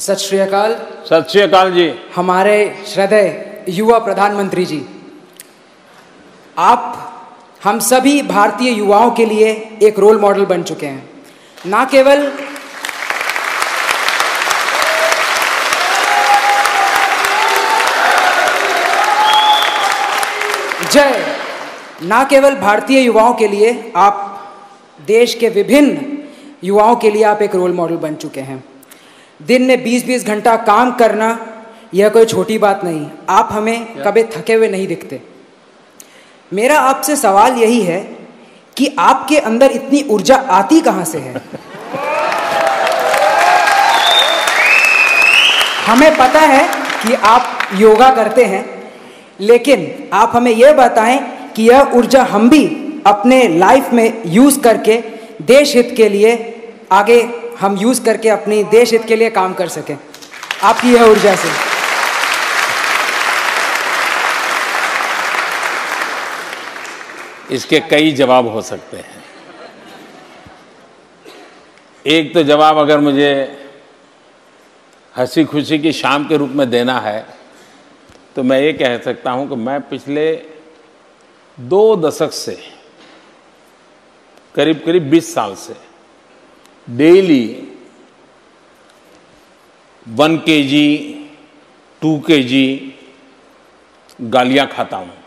सत श्री अकाल। सत श्री अकाल जी। हमारे श्रद्धेय युवा प्रधानमंत्री जी, आप हम सभी भारतीय युवाओं के लिए एक रोल मॉडल बन चुके हैं। ना केवल भारतीय युवाओं के लिए, आप देश के विभिन्न युवाओं के लिए आप एक रोल मॉडल बन चुके हैं। दिन में 20-20 घंटा काम करना यह कोई छोटी बात नहीं, आप हमें कभी थके हुए नहीं दिखते। मेरा आपसे सवाल यही है कि आपके अंदर इतनी ऊर्जा आती कहाँ से है? हमें पता है कि आप योगा करते हैं, लेकिन आप हमें यह बताएं कि यह ऊर्जा हम भी अपने लाइफ में यूज करके देश हित के लिए आगे हम यूज करके अपनी देश हित के लिए काम कर सकें। आपकी यह ऊर्जा से। इसके कई जवाब हो सकते हैं। एक तो जवाब अगर मुझे हंसी खुशी की शाम के रूप में देना है तो मैं ये कह सकता हूं कि मैं पिछले 2 दशक से, करीब करीब 20 साल से डेली 1 kg 2 kg गालियां खाता हूं।